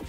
Blue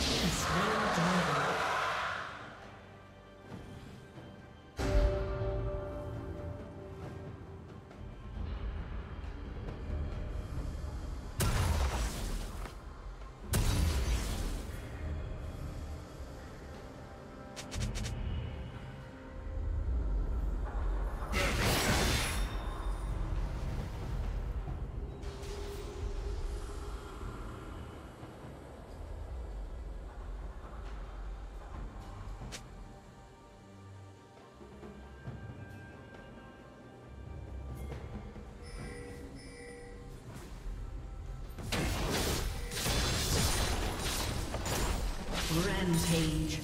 Rampage.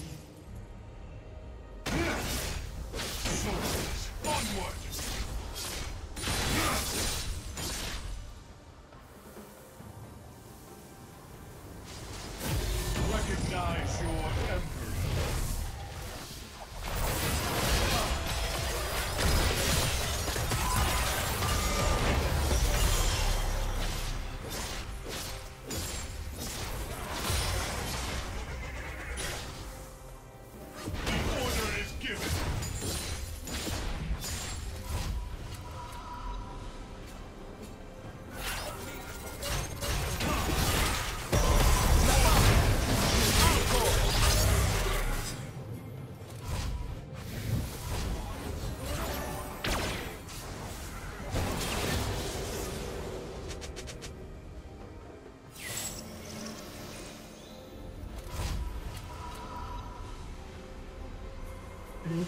Blue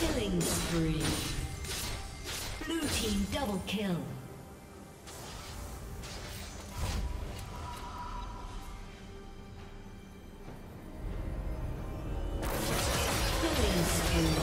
Killing spree. Blue team double kill. Killing spree.